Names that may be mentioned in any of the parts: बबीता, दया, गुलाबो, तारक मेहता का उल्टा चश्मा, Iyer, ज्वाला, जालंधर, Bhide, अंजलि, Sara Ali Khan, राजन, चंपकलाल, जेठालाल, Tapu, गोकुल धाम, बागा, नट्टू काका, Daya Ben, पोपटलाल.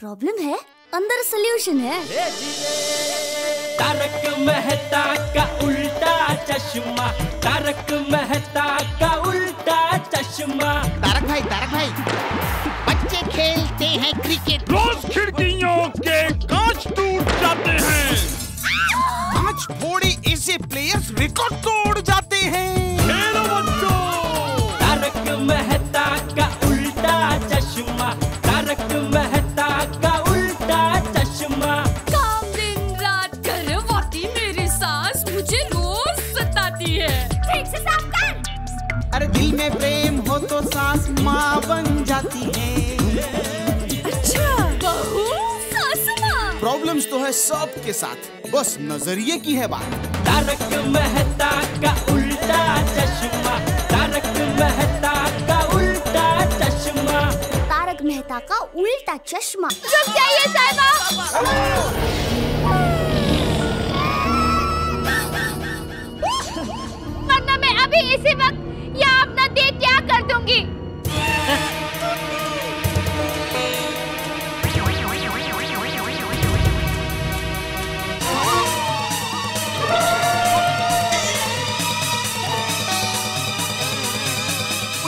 Problem है अंदर solution है। तारक मेहता का उल्टा चश्मा, तारक मेहता का उल्टा चश्मा। तारक भाई बच्चे खेलते हैं क्रिकेट, रोज खिड़कियों के कांच टूट जाते हैं। कांच फोड़े ऐसे प्लेयर्स रिकॉर्ड तोड़ जाते हैं। खेलो बच्चों। तारक मेहता का उल्टा चश्मा, तारक मेहता का उल्टा चश्मा। काम दिन रात करवाती मेरी सास, मुझे रोज सताती है। ठीक से साफ कर। अरे दिल में प्रेम हो तो सास माँ बन जाती है। अच्छा बहू सास माँ। प्रॉब्लम्स तो है सबके साथ, बस नजरिए की है बात। तारक मेहता का उल्टा चश्मा, तारक मेहता का उल्टा चश्मा, तारक मेहता का उल्टा चश्मा। चुप जाइए साहिबा। वरना मैं अभी इसी वक्त यह अपना देह त्याग कर दूंगी।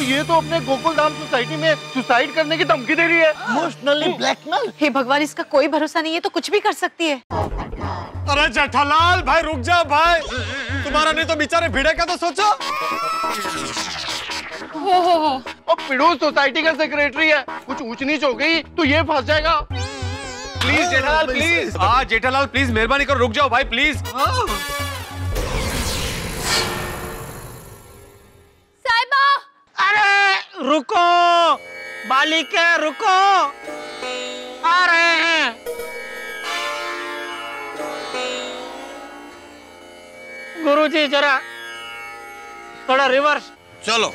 ये तो अपने गोकुल धाम सोसाइटी में सुसाइड करने की धमकी दे रही है। Emotionally blackmail. हे भगवान, इसका कोई भरोसा नहीं है, तो कुछ भी कर सकती है। अरे जेठालाल भाई रुक जाओ भाई, तुम्हारा नहीं तो बेचारे भिड़े का तो सोचो। हो। पिड़ो सोसाइटी का सेक्रेटरी है, कुछ ऊंच नीच हो गई तो ये फंस जाएगा। प्लीज जेठालाल प्लीज, हाँ जेठालाल प्लीज मेहरबानी करो रुक जाओ भाई प्लीज। रुको बालिका रुको, आ रहे हैं। गुरुजी जरा थोड़ा रिवर्स। चलो आन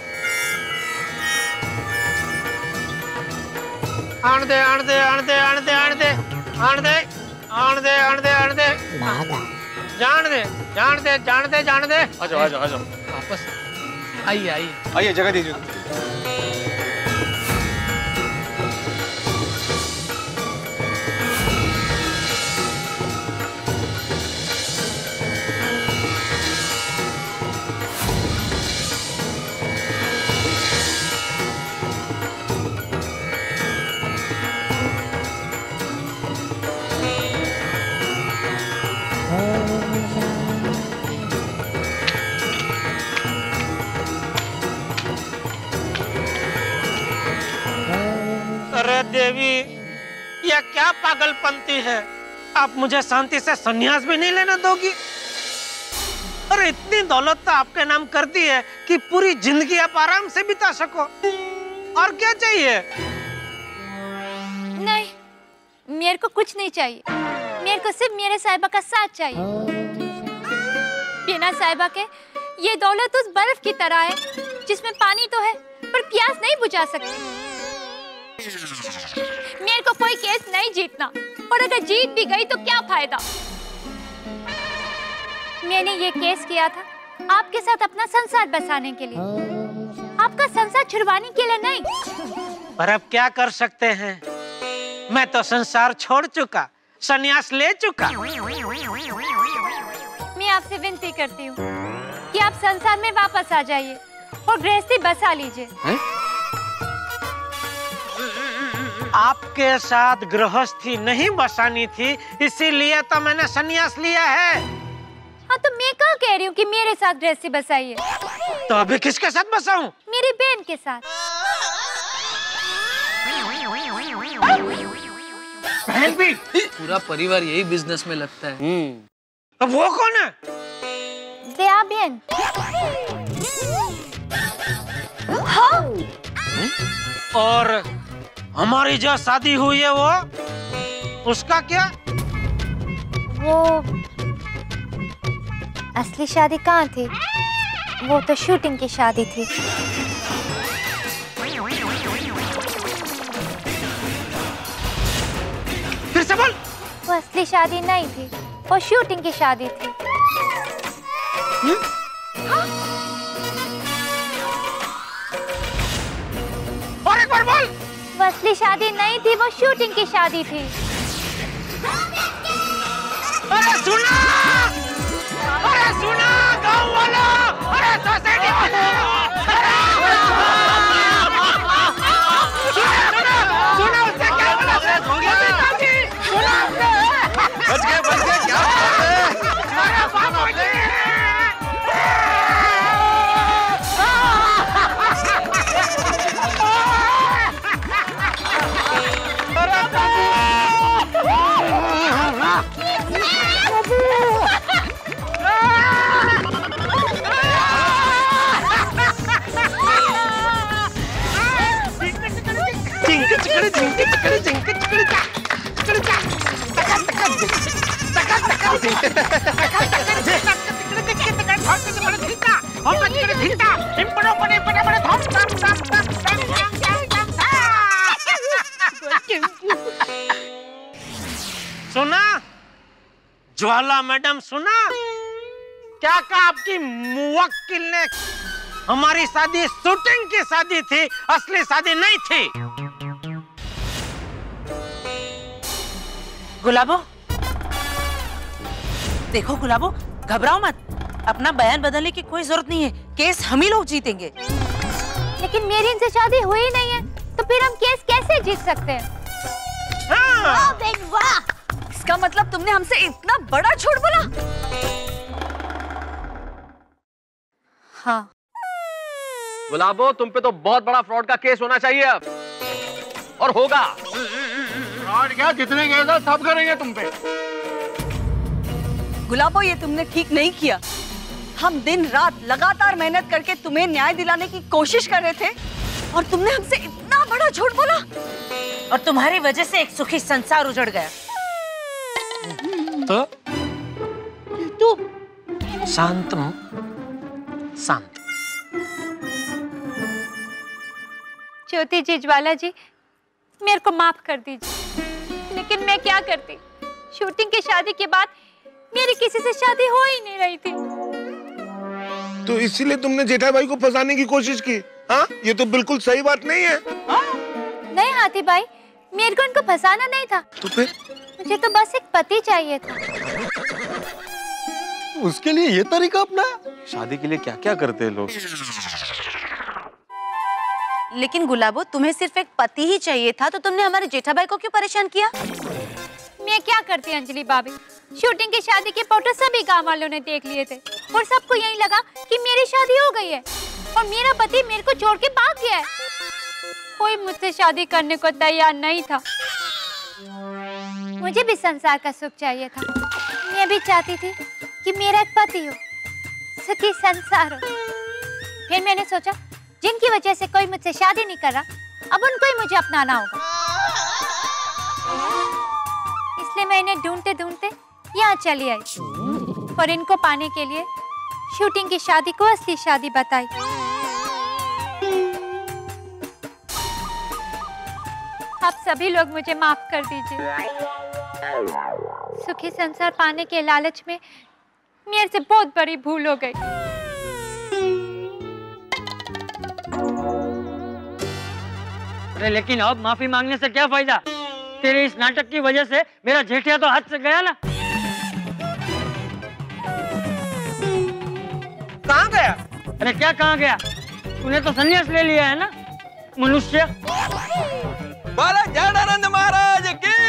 दे जान दे। आ जाओ वापस आइए जगह दीजिए। देवी, यह क्या पागलपंती है? आप मुझे शांति से सन्यास भी नहीं लेने दोगी? अरे इतनी दौलत तो आपके नाम कर दी है कि पूरी जिंदगी आप आराम से बिता सको, और क्या चाहिए? नहीं, मेरे को कुछ नहीं चाहिए, मेरे को सिर्फ मेरे साहिबा का साथ चाहिए। बिना साहिबा के ये दौलत उस बर्फ की तरह है जिसमें पानी तो है पर प्यास नहीं बुझा सकती। मेरे को कोई केस नहीं जीतना, और अगर जीत भी गई तो क्या फायदा? मैंने ये केस किया था आपके साथ अपना संसार बसाने के लिए, आपका संसार छुड़वाने के लिए नहीं। पर अब क्या कर सकते हैं, मैं तो संसार छोड़ चुका, संन्यास ले चुका। मैं आपसे विनती करती हूँ कि आप संसार में वापस आ जाइए और गृहस्थी बसा लीजिए। आपके साथ गृहस्थी नहीं बसानी थी, इसीलिए तो मैंने सन्यास लिया है। हाँ तो मैं क्या कह रही हूँ कि मेरे साथ गृहस्थी बसाइए। तो अभी किसके साथ बसाऊं? मेरी बहन के साथ। बहन भी? पूरा परिवार यही बिजनेस में लगता है। अब वो कौन है? दया बहन। हाँ? और हमारी जो शादी हुई है वो, उसका क्या? वो असली शादी कहाँ थी? वो तो शूटिंग की शादी थी। फिर से बोल। वो असली शादी नहीं थी, वो शूटिंग की शादी थी। हाँ? और एक बार बोल। वो असली शादी नहीं थी, वो शूटिंग की शादी थी। अरे सुना, अरे सुना गाँव वाला, अरे सोसाइटी वाला, सुना उससे क्या बोला? सुना बच गए क्या? हमारा बाप हो गए। सुना ज्वाला मैडम, सुना क्या कहा आपकी मुवक्किल ने? हमारी शादी शूटिंग की शादी थी, असली शादी नहीं थी। गुलाबो देखो गुलाबो, घबराओ मत, अपना बयान बदलने की कोई जरूरत नहीं है, केस हम ही लोग जीतेंगे। लेकिन मेरी इनसे शादी हुई नहीं है, तो फिर हम केस कैसे जीत सकते हैं? हाँ। वाह, इसका मतलब तुमने हमसे इतना बड़ा झूठ बोला। हाँ गुलाबो, तुम पे तो बहुत बड़ा फ्रॉड का केस होना चाहिए अब, और होगा। क्या जितने गए थे सब करेंगे तुम पे। गुलाबो ये तुमने ठीक नहीं किया, हम दिन रात लगातार मेहनत करके तुम्हें न्याय दिलाने की कोशिश कर रहे थे और तुमने हमसे इतना बड़ा झूठ बोला, और तुम्हारी वजह से एक सुखी संसार उजड़ गया। तो तू शांतम शांत। ज्योति जी, ज्वाला जी, मेरे को माफ कर दीजिए, लेकिन मैं क्या करती, शूटिंग की शादी के बाद मेरी किसी से शादी हो ही नहीं रही थी। तो इसीलिए तुमने जेठा भाई को फंसाने की कोशिश की? हाँ, ये तो बिल्कुल सही बात नहीं है। नहीं हाथी भाई, मेरे को इनको फंसाना नहीं था। तो फिर मुझे तो बस एक पति चाहिए था। उसके लिए ये तरीका अपना? शादी के लिए क्या क्या करते हैं लोग। लेकिन गुलाबो, तुम्हें सिर्फ एक पति ही चाहिए था, तो तुमने हमारे जेठा भाई को क्यों परेशान किया? मैं क्या करती अंजलि भाभी, शूटिंग की शादी के फोटो सभी गांव वालों ने देख लिए थे और सबको यही लगा कि मेरी शादी हो गई है और मेरा पति मेरे को छोड़ के भाग गया है। कोई मुझसे शादी करने को तैयार नहीं था। मुझे भी संसार का सुख चाहिए था, मैं भी चाहती थी कि मेरा एक पति हो, सुखी संसार हो। फिर मैंने सोचा जिनकी वजह से कोई मुझसे शादी नहीं कर रहा, अब उनको ही मुझे अपनाना होगा। इसलिए मैं इन्हें ढूंढते ढूंढते यहाँ चली आई और इनको पाने के लिए शूटिंग की शादी को असली शादी बताई। आप सभी लोग मुझे माफ कर दीजिए, सुखी संसार पाने के लालच में मेरे से बहुत बड़ी भूल हो गई। लेकिन अब माफी मांगने से क्या फायदा, तेरे इस नाटक की वजह से मेरा जेठिया तो हाथ से गया ना। कहाँ गया? अरे क्या कहाँ गया, तूने तो संन्यास ले लिया है ना मनुष्य। बाला जनानंद महाराज की।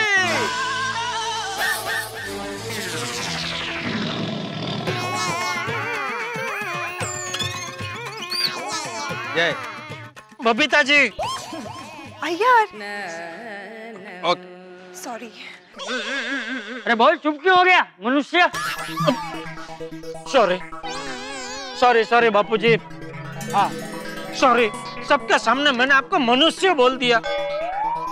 जय बबीता जी। यार सॉरी। अरे बोल, चुप क्यों हो गया मनुष्य? Sorry sorry sorry Bapu ji, हाँ सॉरी, सबके सामने मैंने आपको मनुष्य बोल दिया।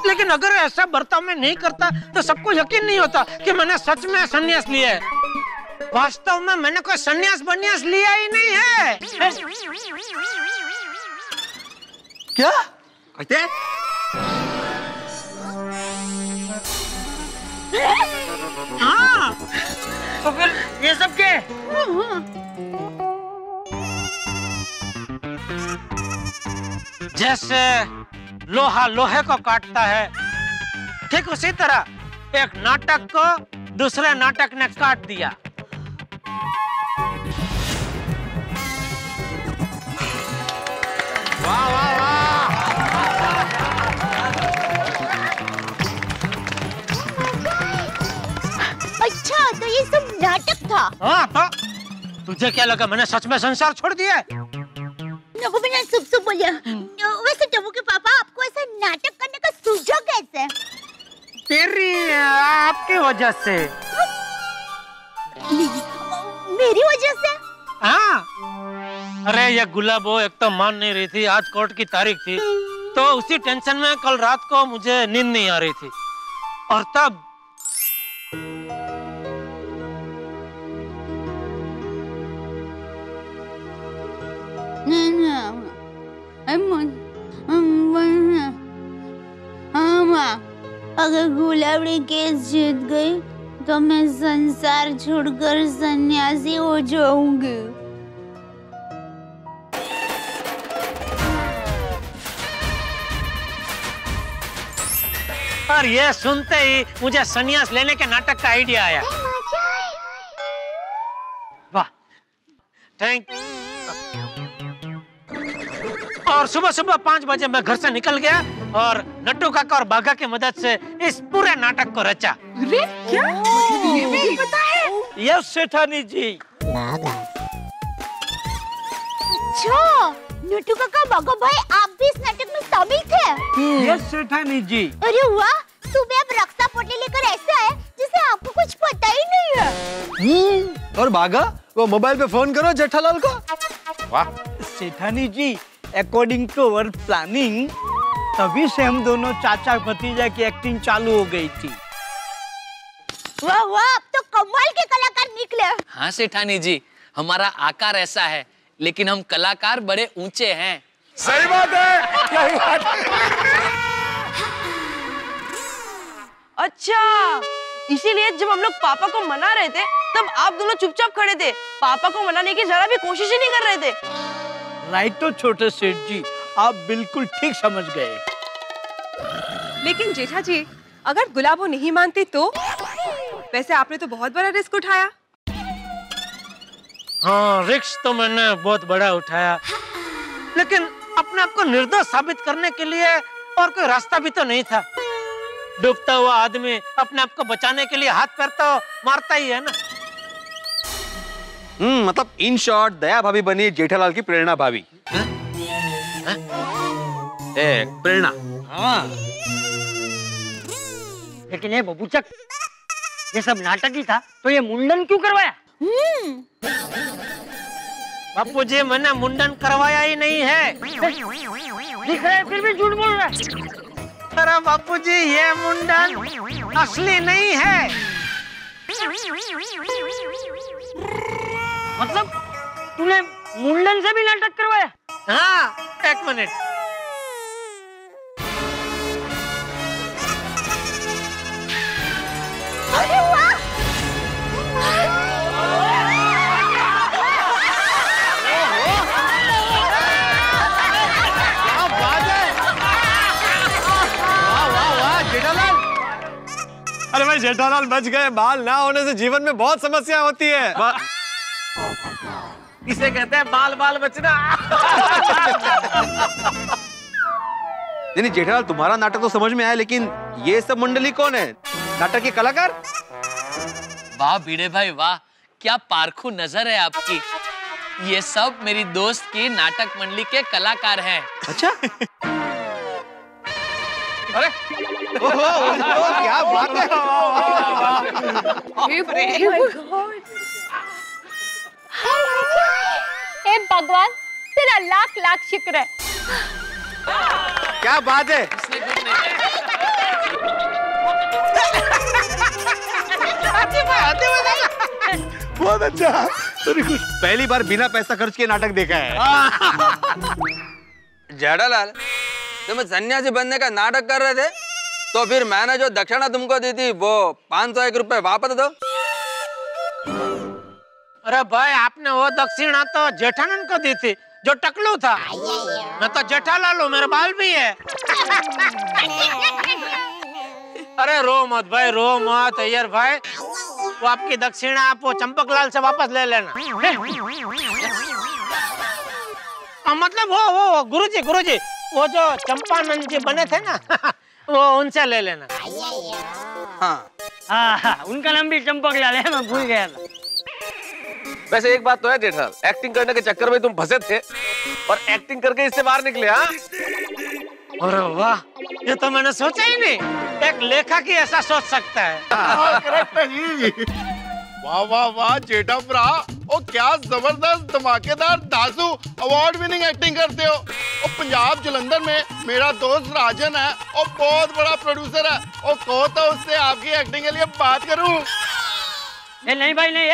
लेकिन अगर ऐसा बर्ताव में नहीं करता तो सबको यकीन नहीं होता कि मैंने सच में संन्यास लिया है। वास्तव में मैंने कोई संन्यास बन्यास लिया ही नहीं है। क्या कहते हैं? हाँ, तो फिर ये सब क्या? जैसे लोहा लोहे को काटता है, ठीक उसी तरह एक नाटक को दूसरे नाटक ने काट दिया। वाह वाह वाह, अच्छा तो ये सब नाटक था। हाँ तो तुझे क्या लगा मैंने सच में संसार छोड़ दिया? नबू बिना सब सब बोलिया। वैसे नबू के पापा आपको ऐसा नाटक करने का सूझा कैसे? तेरी आपकी वजह से। मेरी वजह से? हाँ, अरे ये गुलाबो एक तो मान नहीं रही थी, आज कोर्ट की तारीख थी तो उसी टेंशन में कल रात को मुझे नींद नहीं आ रही थी और तब अगर गुलाबड़ी केस जीत गई तो मैं संसार छोड़कर सन्यासी हो जाऊंगी। और ये सुनते ही मुझे सन्यास लेने के नाटक का आइडिया आया। वाह, थैंक यू। और सुबह सुबह 5 बजे मैं घर से निकल गया और नट्टू काका और बागा की मदद से इस पूरे नाटक को रचा। अरे क्या? ये भी पता है? यस सेठानी जी। अच्छा, नट्टू काका बागा भाई आप भी इस नाटक में शामिल थे? यस सेठानी जी। अरे वाह, सुबह आप रक्षा पोटली लेकर ऐसे आए जिसे आपको कुछ पता ही नहीं है। और बागा वो मोबाइल पे फोन करो जेठालाल को। वाह सेठानी जी, अकॉर्डिंग टू अवर प्लानिंग तभी से हम दोनों चाचा भतीजा की एक्टिंग चालू हो गई थी। वाह वाह, आप तो कमाल के कलाकार निकले। हाँ सेठानी जी, हमारा आकार ऐसा है लेकिन हम कलाकार बड़े ऊंचे हैं। सही बात है, सही बात है। अच्छा इसीलिए जब हम लोग पापा को मना रहे थे तब आप दोनों चुपचाप खड़े थे, पापा को मनाने की जरा भी कोशिश ही नहीं कर रहे थे। राइट तो छोटे सेठ जी, आप बिल्कुल ठीक समझ गए। लेकिन जेठा जी, अगर गुलाबो नहीं मानते तो? वैसे आपने तो बहुत बड़ा रिस्क उठाया। हाँ रिस्क तो मैंने बहुत बड़ा उठाया, लेकिन अपने आप को निर्दोष साबित करने के लिए और कोई रास्ता भी तो नहीं था। डूबता हुआ आदमी अपने आप को बचाने के लिए हाथ पैर तो मारता ही है ना। मतलब इन शॉर्ट दया भाभी बनी जेठालाल की प्रेरणा भाभी। प्रेरणा। हाँ। लेकिन ये बबूचक, ये सब नाटक ही था तो ये मुंडन क्यों करवाया? बापू जी मैंने मुंडन करवाया ही नहीं है। दिख रहा है फिर भी झूठ बोल रहा है। अरे बापू जी ये मुंडन असली नहीं है। मतलब तूने मुंडन से भी नाटक करवाया? हाँ, 1 मिनट। अरे वाह! क्या बात है! वाह वाह वाह जेठालाल! अरे भाई जेठालाल बच गए। बाल ना होने से जीवन में बहुत समस्या होती है। इसे कहते हैं बाल बाल बचना। नहीं जेठालाल, तुम्हारा नाटक तो समझ में आया, लेकिन ये सब मंडली कौन है? नाटक के कलाकार? वाह भिड़े भाई वाह, क्या पारखू नजर है आपकी। ये सब मेरी दोस्त की नाटक मंडली के कलाकार हैं। अच्छा। अरे ओहो, क्या बात है। हे भगवान, तेरा लाख लाख शुक्र है। क्या बात है। बहुत अच्छा, तूने कुछ पहली बार बिना पैसा खर्च के नाटक देखा है। जेठालाल, तुम सन्यासी बनने का नाटक कर रहे थे तो फिर मैंने जो दक्षिणा तुमको दी थी वो 501 रुपए वापस दो। अरे भाई, आपने वो दक्षिणा तो जेठानंद को दी थी जो टकलू था। मैं तो जेठालाल हूँ, मेरे बाल भी है। अरे रो मत भाई, रो मत अय्यर भाई। वो आपकी दक्षिणा आप वो चंपकलाल से वापस ले लेना। मतलब वो गुरुजी वो जो चंपानंद जी बने थे ना वो उनसे ले लेना। हाँ, उनका नाम भी चंपकलाल है, मैं भूल गया था। वैसे एक बात तो है जेठालाल, एक्टिंग करने के चक्कर में तुम फंसे थे और एक्टिंग करके इससे बाहर निकले। हाँ, अरे वाह, ये तो मैंने सोचा ही नहीं, एक लेखक ही ऐसा सोच सकता है। वाह वाह वाह जेठा भरा, ओ क्या जबरदस्त धमाकेदार दासू अवार्ड विनिंग एक्टिंग करते हो। और पंजाब जालंधर में मेरा दोस्त राजन है और बहुत बड़ा प्रोड्यूसर है, और कहो तो उससे आपकी एक्टिंग के लिए बात करूं। ए नहीं भाई नहीं,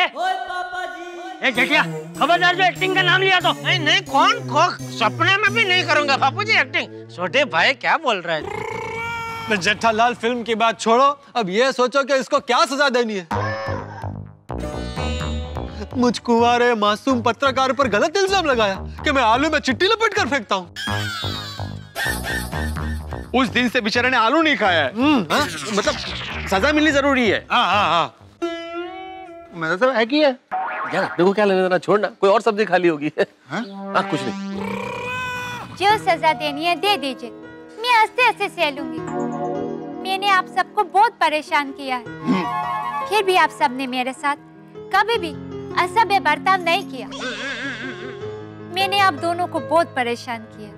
ए जेठिया खबरदार जो एक्टिंग का नाम लिया तो। नहीं नहीं, कौन सपने में भी नहीं करूंगा बापूजी एक्टिंग। छोटे भाई क्या बोल रहा है। जेठालाल फिल्म की बात छोड़ो, अब ये सोचो कि इसको क्या सजा देनी है। मुझ कुंवारे मासूम पत्रकार पर गलत इल्जाम लगाया कि मैं आलू में चिट्ठी लपेट कर फेंकता हूँ। उस दिन से बेचारे ने आलू नहीं खाया है। मतलब सजा मिलनी जरूरी है। मतलब है कि है यार, देखो क्या लेने देना, छोड़ना, कोई और सब्जी खाली होगी। कुछ नहीं, जो सजा देनी है दे दीजिए, मैं हंसते हंसते सह लूंगी। मैंने आप सबको बहुत परेशान किया है, फिर भी आप सबने मेरे साथ कभी भी असभ्य बर्ताव नहीं किया। मैंने आप दोनों को बहुत परेशान किया,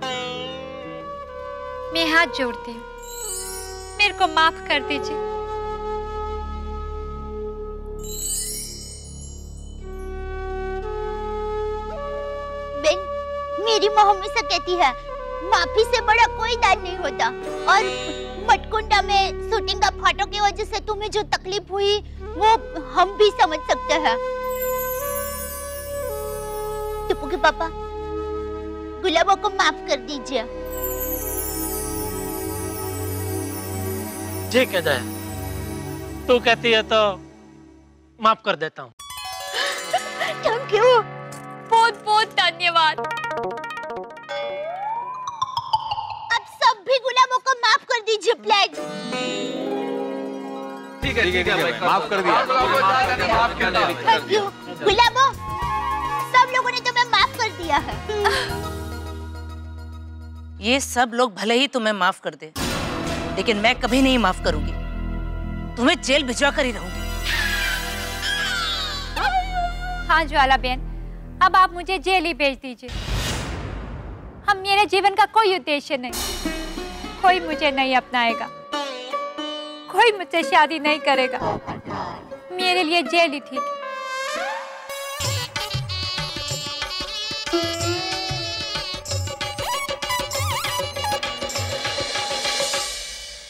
मैं हाथ जोड़ती हूँ, मेरे को माफ कर दीजिए। बेन, मेरी माँ हमेशा कहती है माफी से बड़ा कोई दान नहीं होता, और मटकुंडा में शूटिंग का फाटो की वजह से तुम्हें जो तकलीफ हुई वो हम भी समझ सकते हैं। टिप्पू के पापा, गुलाबो को माफ कर दीजिए। ठीक है दया, तू कहती है तो माफ कर देता हूँ। थैंक यू, बहुत बहुत धन्यवाद। अब सब भी गुलाबो को माफ कर दीजिए प्लीज। ठीक है भाई, माफ कर दिया, माफ कर दिया। थैंक यू गुलाबो, सब लोगों ने तुम्हें माफ कर दिया है। ये सब लोग भले ही तुम्हें माफ कर दे, लेकिन मैं कभी नहीं माफ करूंगी, तुम्हें जेल भिजवा कर ही रहूंगी। हाँ ज्वाला बहन, अब आप मुझे जेल ही भेज दीजिए। हम मेरे जीवन का कोई उद्देश्य नहीं, कोई मुझे नहीं अपनाएगा, कोई मुझसे शादी नहीं करेगा, मेरे लिए जेल ही ठीक है।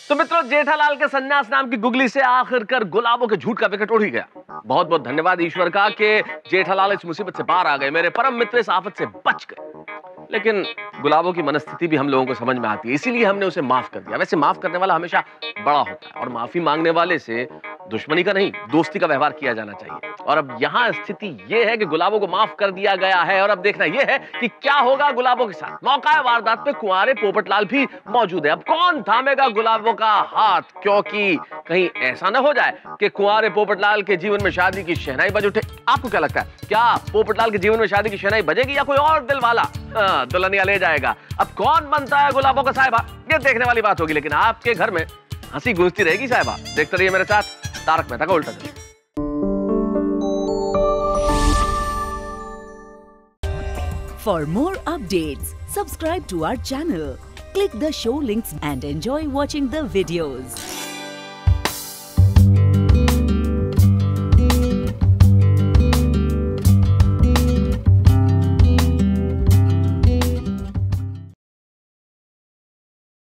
तो मित्रों, जेठालाल के सन्यास नाम की गुगली से आखिरकार गुलाबो के झूठ का विकेट उड़ ही गया। बहुत बहुत धन्यवाद ईश्वर का कि जेठालाल इस मुसीबत से बाहर आ गए, मेरे परम मित्र इस आफत से बच गए। लेकिन गुलाबो की मनस्थिति भी हम लोगों को समझ में आती है, इसीलिए हमने उसे माफ कर दिया। वैसे माफ करने वाला हमेशा बड़ा होता है, और माफी मांगने वाले से दुश्मनी का नहीं दोस्ती का व्यवहार किया जाना चाहिए। और अब यहाँ स्थिति ये है कि गुलाबो को माफ कर दिया गया है, और अब देखना यह है कि क्या होगा गुलाबो के साथ। मौका है वारदात पे कुंवारे पोपटलाल भी मौजूद है। अब कौन थामेगा गुलाबो का हाथ, क्योंकि कहीं ऐसा ना हो जाए कि कुंवारे पोपटलाल के जीवन में शादी की शहनाई बज उठे। आपको क्या लगता है, क्या पोपटलाल के जीवन में शादी की शहनाई बजेगी या कोई और दिल वाला दुल्हनिया ले जाएगा? अब कौन बनता है गुलाबो का साहिबा, ये देखने वाली बात होगी। लेकिन आपके घर में हंसी गूंजती रहेगी साहिबा। देखते रहिए मेरे साथ तारक मेहता का उल्टा चश्मा। For more updates, subscribe to our channel, click the show links and enjoy watching the videos.